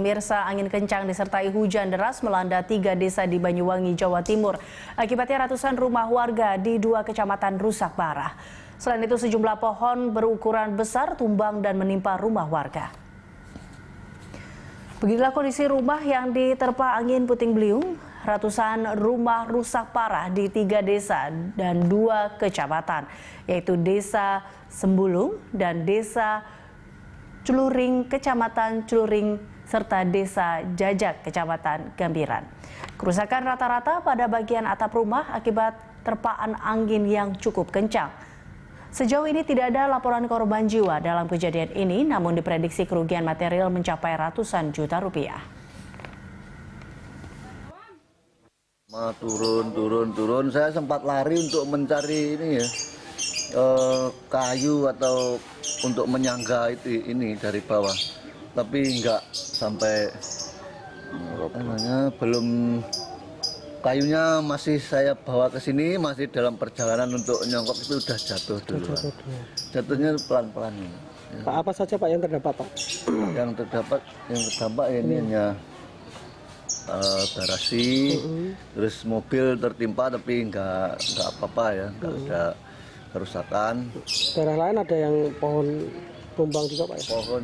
Pemirsa, angin kencang disertai hujan deras melanda 3 desa di Banyuwangi, Jawa Timur. Akibatnya ratusan rumah warga di 2 kecamatan rusak parah. Selain itu sejumlah pohon berukuran besar tumbang dan menimpa rumah warga. Beginilah kondisi rumah yang diterpa angin puting beliung. Ratusan rumah rusak parah di 3 desa dan 2 kecamatan, yaitu Desa Sembulung dan Desa Celuring, Kecamatan Celuring, serta Desa Jajak, Kecamatan Gambiran. Kerusakan rata-rata pada bagian atap rumah akibat terpaan angin yang cukup kencang. Sejauh ini tidak ada laporan korban jiwa dalam kejadian ini, namun diprediksi kerugian material mencapai ratusan juta rupiah. Turun, saya sempat lari untuk mencari ini ya, kayu atau untuk menyangga ini dari bawah. Tapi enggak sampai belum, kayunya masih saya bawa ke sini, masih dalam perjalanan untuk nyongkok itu sudah jatuh dulu. Jatuhnya pelan-pelan. Ya. Pak, apa saja Pak yang terdapat Pak? Yang terdampak ini hanya garasi, terus mobil tertimpa tapi enggak apa-apa ya, enggak ada kerusakan. Daerah lain ada yang pohon tumbang juga Pak ya? Pohon.